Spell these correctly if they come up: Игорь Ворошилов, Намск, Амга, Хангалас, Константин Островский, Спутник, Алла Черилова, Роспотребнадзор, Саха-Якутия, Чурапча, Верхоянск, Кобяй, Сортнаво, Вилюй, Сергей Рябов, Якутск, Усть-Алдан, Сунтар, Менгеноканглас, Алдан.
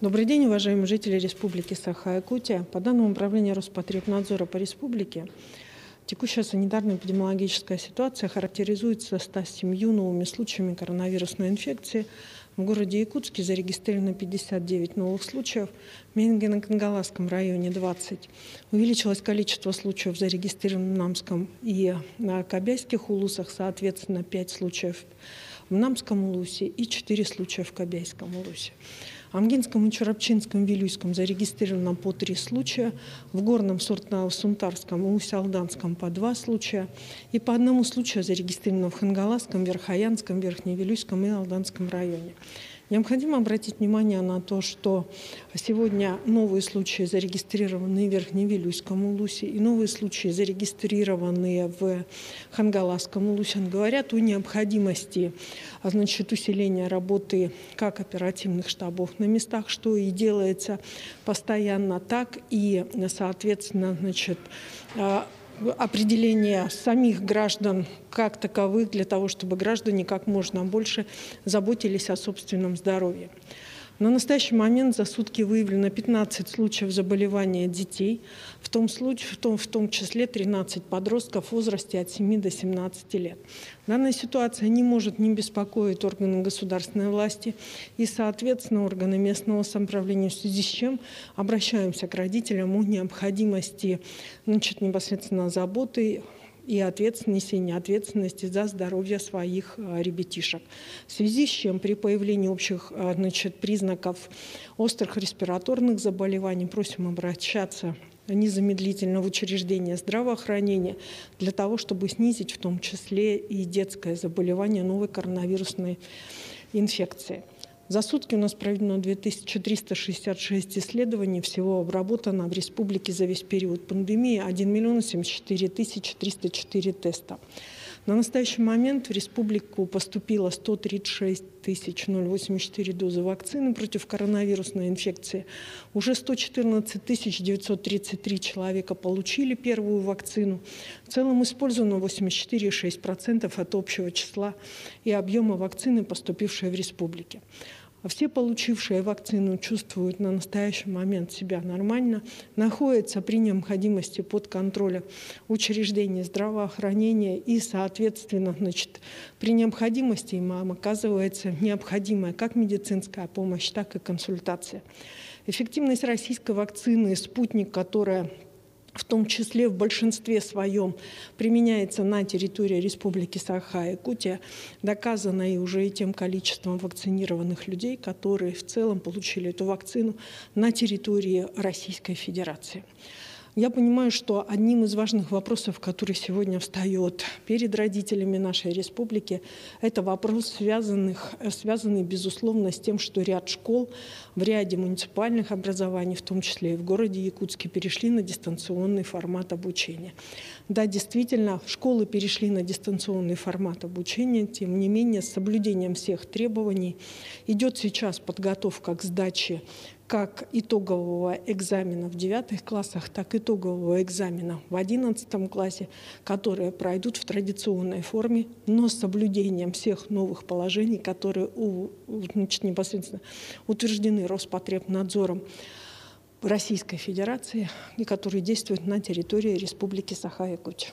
Добрый день, уважаемые жители Республики Саха-Якутия. По данным управления Роспотребнадзора по республике, текущая санитарно-эпидемиологическая ситуация характеризуется 107 новыми случаями коронавирусной инфекции. В городе Якутске зарегистрировано 59 новых случаев, в Менгенокангаласском районе 20. Увеличилось количество случаев, зарегистрированных в Намском и на Кобяйских улусах, соответственно, 5 случаев в Намском улусе и 4 случая в Кобяйском улусе. В Амгинском, Чурапчинском, Вилюйском зарегистрировано по 3 случая, в Горном, Сортнаво, Сунтарском и Усть-Алданском по 2 случая, и по 1 случаю зарегистрировано в Хангаласском, Верхоянском, Верхневилюйском и Алданском районе. Необходимо обратить внимание на то, что сегодня новые случаи зарегистрированы в Верхневилюйском улусе и новые случаи зарегистрированные в Хангаласском улусе говорят о необходимости, усиления работы как оперативных штабов на местах, что и делается постоянно, так и, соответственно, определение самих граждан как таковых, для того, чтобы граждане как можно больше заботились о собственном здоровье. На настоящий момент за сутки выявлено 15 случаев заболевания детей, в том числе 13 подростков в возрасте от 7 до 17 лет. Данная ситуация не может не беспокоить органы государственной власти и, соответственно, органы местного самоуправления, в связи с чем обращаемся к родителям о необходимости непосредственно заботы и несение ответственности за здоровье своих ребятишек. В связи с чем при появлении общих признаков острых респираторных заболеваний просим обращаться незамедлительно в учреждение здравоохранения для того, чтобы снизить в том числе и детское заболевание новой коронавирусной инфекции. За сутки у нас проведено 2366 исследований, всего обработано в республике за весь период пандемии 1 074 304 теста. На настоящий момент в республику поступило 136 084 дозы вакцины против коронавирусной инфекции. Уже 114 933 человека получили первую вакцину. В целом использовано 84,6% от общего числа и объема вакцины, поступившей в республике. Все получившие вакцину чувствуют на настоящий момент себя нормально, находятся при необходимости под контролем учреждений здравоохранения и, соответственно, при необходимости им оказывается необходимая как медицинская помощь, так и консультация. Эффективность российской вакцины «Спутник», которая в том числе в большинстве своем применяется на территории Республики Саха-Якутия, доказано и уже тем количеством вакцинированных людей, которые в целом получили эту вакцину на территории Российской Федерации. Я понимаю, что одним из важных вопросов, который сегодня встает перед родителями нашей республики, это вопрос, связанный, безусловно, с тем, что ряд школ в ряде муниципальных образований, в том числе и в городе Якутске, перешли на дистанционный формат обучения. Да, действительно, школы перешли на дистанционный формат обучения, тем не менее, с соблюдением всех требований идет сейчас подготовка к сдаче как итогового экзамена в 9 классах, так и итогового экзамена в 11 классе, которые пройдут в традиционной форме, но с соблюдением всех новых положений, которые непосредственно утверждены Роспотребнадзором Российской Федерации и которые действуют на территории Республики Саха-Якутия.